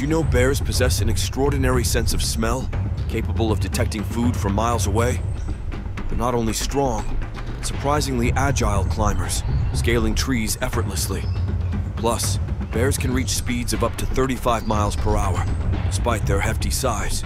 Did you know bears possess an extraordinary sense of smell, capable of detecting food from miles away? They're not only strong, but surprisingly agile climbers, scaling trees effortlessly. Plus, bears can reach speeds of up to 35 miles per hour, despite their hefty size.